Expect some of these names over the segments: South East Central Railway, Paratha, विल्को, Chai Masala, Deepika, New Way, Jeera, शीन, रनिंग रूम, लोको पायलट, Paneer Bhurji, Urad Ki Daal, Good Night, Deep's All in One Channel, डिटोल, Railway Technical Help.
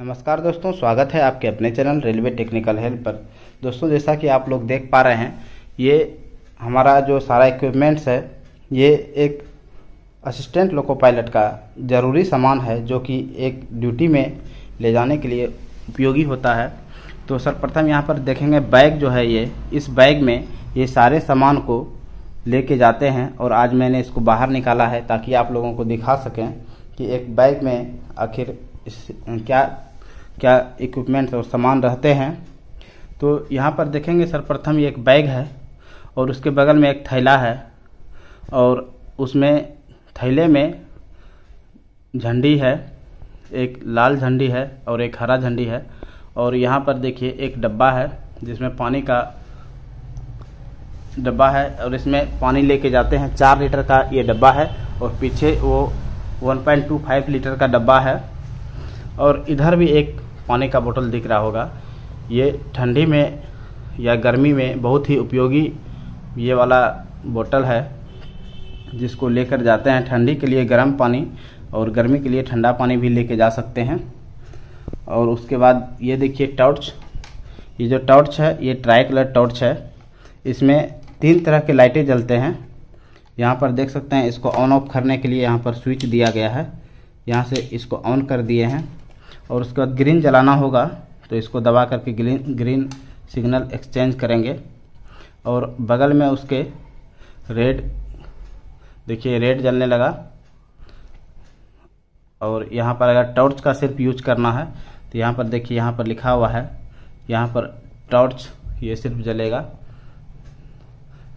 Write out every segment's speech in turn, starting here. नमस्कार दोस्तों, स्वागत है आपके अपने चैनल रेलवे टेक्निकल हेल्प पर। दोस्तों, जैसा कि आप लोग देख पा रहे हैं, ये हमारा जो सारा इक्विपमेंट्स है ये एक असिस्टेंट लोको पायलट का ज़रूरी सामान है जो कि एक ड्यूटी में ले जाने के लिए उपयोगी होता है। तो सर्वप्रथम यहाँ पर देखेंगे बैग जो है, ये इस बैग में ये सारे सामान को लेके जाते हैं और आज मैंने इसको बाहर निकाला है ताकि आप लोगों को दिखा सकें कि एक बैग में आखिर क्या क्या इक्विपमेंट्स और सामान रहते हैं। तो यहाँ पर देखेंगे सर्वप्रथम ये एक बैग है और उसके बगल में एक थैला है और उसमें थैले में झंडी है, एक लाल झंडी है और एक हरा झंडी है। और यहाँ पर देखिए एक डब्बा है जिसमें पानी का डब्बा है और इसमें पानी लेके जाते हैं। 4 लीटर का ये डब्बा है और पीछे वो 1.25 लीटर का डब्बा है। और इधर भी एक पानी का बोतल दिख रहा होगा। ये ठंडी में या गर्मी में बहुत ही उपयोगी ये वाला बोतल है जिसको लेकर जाते हैं। ठंडी के लिए गर्म पानी और गर्मी के लिए ठंडा पानी भी लेके जा सकते हैं। और उसके बाद ये देखिए टॉर्च, ये जो टॉर्च है ये ट्राई कलर टॉर्च है। इसमें 3 तरह के लाइटें जलते हैं। यहाँ पर देख सकते हैं, इसको ऑन ऑफ करने के लिए यहाँ पर स्विच दिया गया है, यहाँ से इसको ऑन कर दिए हैं। और उसके बाद ग्रीन जलाना होगा तो इसको दबा करके ग्रीन सिग्नल एक्सचेंज करेंगे। और बगल में उसके रेड, देखिए रेड जलने लगा। और यहाँ पर अगर टॉर्च का सिर्फ यूज करना है तो यहाँ पर देखिए, यहाँ पर लिखा हुआ है, यहाँ पर टॉर्च ये सिर्फ जलेगा।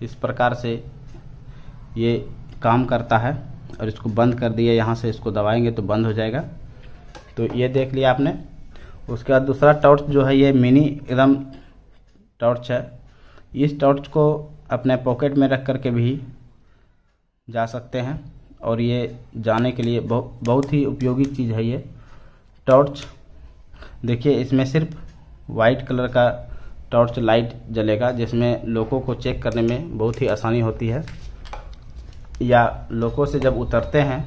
इस प्रकार से ये काम करता है। और इसको बंद कर दिए, यहाँ से इसको दबाएंगे तो बंद हो जाएगा। तो ये देख लिया आपने। उसके बाद दूसरा टॉर्च जो है ये मिनी एकदम टॉर्च है। इस टॉर्च को अपने पॉकेट में रख कर के भी जा सकते हैं और ये जाने के लिए बहुत ही उपयोगी चीज़ है ये टॉर्च। देखिए इसमें सिर्फ वाइट कलर का टॉर्च लाइट जलेगा जिसमें लोगों को चेक करने में बहुत ही आसानी होती है। या लोगों से जब उतरते हैं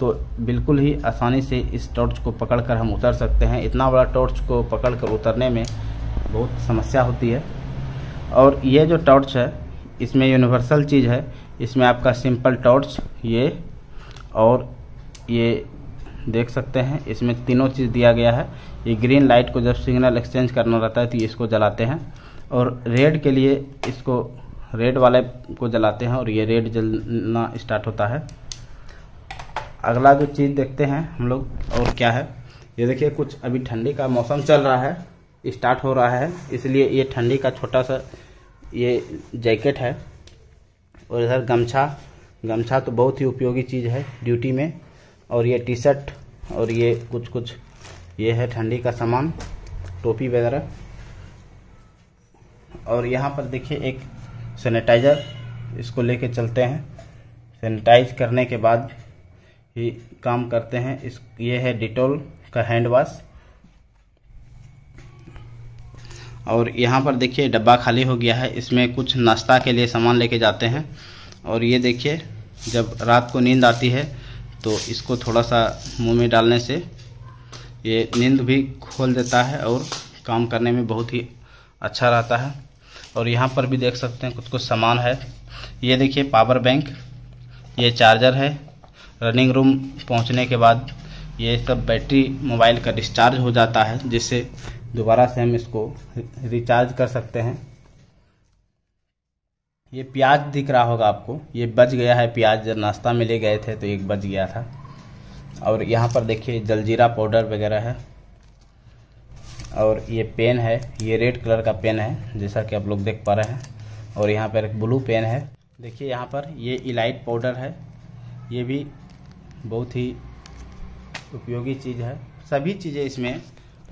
तो बिल्कुल ही आसानी से इस टॉर्च को पकड़कर हम उतर सकते हैं। इतना बड़ा टॉर्च को पकड़कर उतरने में बहुत समस्या होती है। और ये जो टॉर्च है इसमें यूनिवर्सल चीज़ है। इसमें आपका सिंपल टॉर्च ये और ये देख सकते हैं, इसमें तीनों चीज़ दिया गया है। ये ग्रीन लाइट को जब सिग्नल एक्सचेंज करना रहता है तो इसको जलाते हैं और रेड के लिए इसको रेड वाले को जलाते हैं और ये रेड जलना स्टार्ट होता है। अगला जो चीज़ देखते हैं हम लोग और क्या है, ये देखिए कुछ अभी ठंडी का मौसम चल रहा है, स्टार्ट हो रहा है, इसलिए ये ठंडी का छोटा सा ये जैकेट है। और इधर गमछा तो बहुत ही उपयोगी चीज़ है ड्यूटी में। और ये टी शर्ट और ये कुछ ये है ठंडी का सामान, टोपी वगैरह। और यहाँ पर देखिए एक सैनिटाइज़र, इसको लेके चलते हैं। सैनिटाइज करने के बाद ही काम करते हैं। ये है डिटोल का हैंड वॉश। और यहाँ पर देखिए डब्बा खाली हो गया है, इसमें कुछ नाश्ता के लिए सामान लेके जाते हैं। और ये देखिए जब रात को नींद आती है तो इसको थोड़ा सा मुंह में डालने से ये नींद भी खोल देता है और काम करने में बहुत ही अच्छा रहता है। और यहाँ पर भी देख सकते हैं कुछ सामान है। ये देखिए पावर बैंक, ये चार्जर है। रनिंग रूम पहुँचने के बाद ये सब बैटरी मोबाइल का डिस्चार्ज हो जाता है जिससे दोबारा से हम इसको रिचार्ज कर सकते हैं। ये प्याज दिख रहा होगा आपको, ये बच गया है प्याज, जब नाश्ता में ले गए थे तो एक बच गया था। और यहाँ पर देखिए जलजीरा पाउडर वगैरह है। और ये पेन है, ये रेड कलर का पेन है जैसा कि आप लोग देख पा रहे हैं। और यहाँ पर एक ब्लू पेन है। देखिए यहाँ पर ये इलाइट पाउडर है, ये भी बहुत ही उपयोगी चीज़ है। सभी चीज़ें इसमें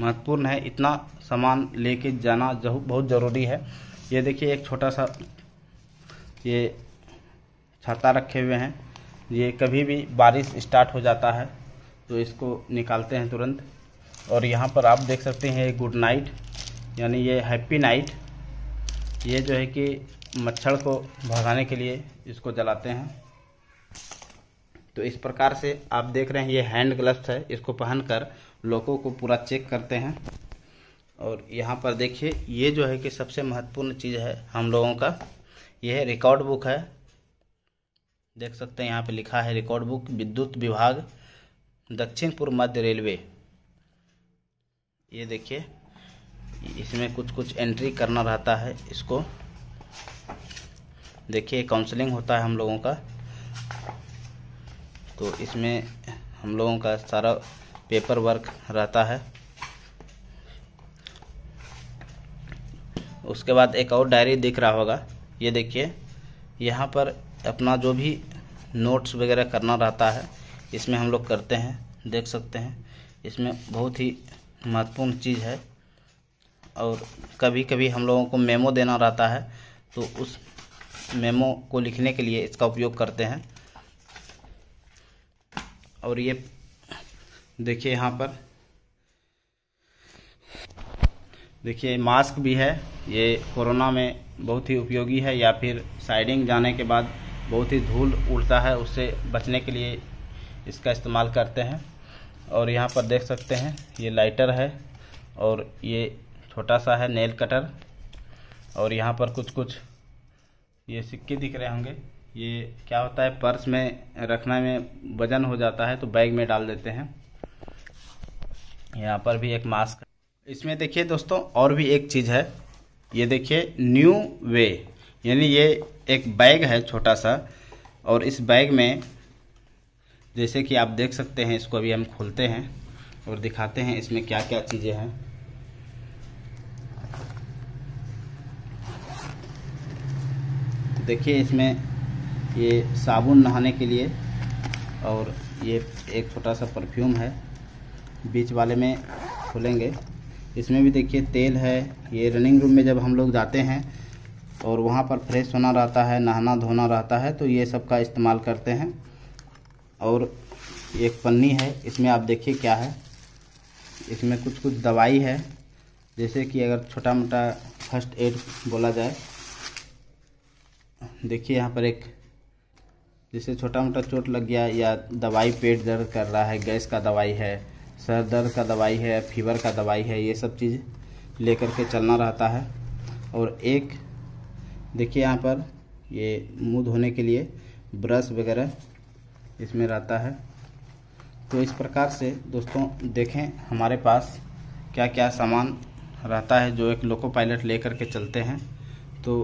महत्वपूर्ण है। इतना सामान लेके जाना बहुत ज़रूरी है। ये देखिए एक छोटा सा ये छाता रखे हुए हैं, ये कभी भी बारिश स्टार्ट हो जाता है तो इसको निकालते हैं तुरंत। और यहाँ पर आप देख सकते हैं गुड नाइट, यानी ये हैप्पी नाइट, ये जो है कि मच्छर को भगाने के लिए इसको जलाते हैं। तो इस प्रकार से आप देख रहे हैं ये हैंड ग्लव्स है, इसको पहनकर लोगों को पूरा चेक करते हैं। और यहाँ पर देखिए, ये जो है कि सबसे महत्वपूर्ण चीज़ है हम लोगों का, यह है रिकॉर्ड बुक है। देख सकते हैं यहाँ पे लिखा है रिकॉर्ड बुक विद्युत विभाग दक्षिण पूर्व मध्य रेलवे। ये देखिए, इसमें कुछ कुछ एंट्री करना रहता है इसको। देखिए काउंसलिंग होता है हम लोगों का, तो इसमें हम लोगों का सारा पेपर वर्क रहता है। उसके बाद एक और डायरी दिख रहा होगा, ये देखिए यहाँ पर अपना जो भी नोट्स वगैरह करना रहता है इसमें हम लोग करते हैं। देख सकते हैं इसमें बहुत ही महत्वपूर्ण चीज़ है। और कभी कभी हम लोगों को मेमो देना रहता है, तो उस मेमो को लिखने के लिए इसका उपयोग करते हैं। और ये देखिए यहाँ पर देखिए मास्क भी है, ये कोरोना में बहुत ही उपयोगी है, या फिर साइडिंग जाने के बाद बहुत ही धूल उड़ता है, उससे बचने के लिए इसका इस्तेमाल करते हैं। और यहाँ पर देख सकते हैं ये लाइटर है, और ये छोटा सा है नेल कटर। और यहाँ पर कुछ कुछ ये सिक्के दिख रहे होंगे, ये क्या होता है पर्स में रखने में वजन हो जाता है तो बैग में डाल देते हैं। यहाँ पर भी एक मास्क। इसमें देखिए दोस्तों और भी एक चीज़ है, ये देखिए न्यू वे, यानी ये एक बैग है छोटा सा, और इस बैग में जैसे कि आप देख सकते हैं, इसको अभी हम खोलते हैं और दिखाते हैं इसमें क्या क्या चीज़ें हैं। देखिए इसमें ये साबुन नहाने के लिए, और ये एक छोटा सा परफ्यूम है, बीच वाले में खोलेंगे। इसमें भी देखिए तेल है, ये रनिंग रूम में जब हम लोग जाते हैं और वहाँ पर फ्रेश होना रहता है, नहाना धोना रहता है, तो ये सब का इस्तेमाल करते हैं। और एक पन्नी है, इसमें आप देखिए क्या है, इसमें कुछ कुछ दवाई है, जैसे कि अगर छोटा मोटा फर्स्ट एड बोला जाए। देखिए यहाँ पर एक जैसे छोटा मोटा चोट लग गया या दवाई पेट दर्द कर रहा है, गैस का दवाई है, सर दर्द का दवाई है, फीवर का दवाई है, ये सब चीज़ लेकर के चलना रहता है। और एक देखिए यहाँ पर ये मुँह धोने के लिए ब्रश वगैरह इसमें रहता है। तो इस प्रकार से दोस्तों देखें हमारे पास क्या क्या सामान रहता है जो एक लोको पायलट लेकर के चलते हैं। तो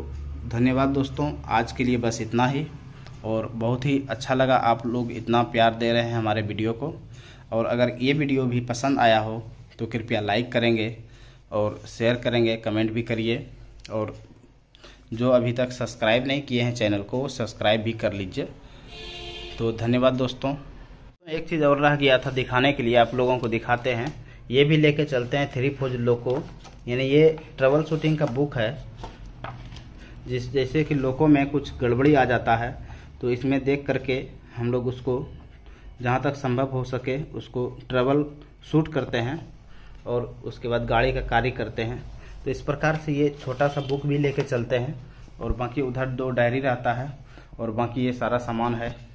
धन्यवाद दोस्तों, आज के लिए बस इतना ही। और बहुत ही अच्छा लगा, आप लोग इतना प्यार दे रहे हैं हमारे वीडियो को। और अगर ये वीडियो भी पसंद आया हो तो कृपया लाइक करेंगे और शेयर करेंगे, कमेंट भी करिए। और जो अभी तक सब्सक्राइब नहीं किए हैं चैनल को, वो सब्सक्राइब भी कर लीजिए। तो धन्यवाद दोस्तों। एक चीज़ और रह गया था दिखाने के लिए, आप लोगों को दिखाते हैं। ये भी लेके चलते हैं 3-4 लोको, यानी ये ट्रैवल शूटिंग का बुक है, जिस जैसे कि लोको में कुछ गड़बड़ी आ जाता है तो इसमें देख करके हम लोग उसको जहाँ तक संभव हो सके उसको ट्रैवल शूट करते हैं और उसके बाद गाड़ी का कार्य करते हैं। तो इस प्रकार से ये छोटा सा बुक भी लेके चलते हैं। और बाकी उधर 2 डायरी रहता है, और बाकी ये सारा सामान है।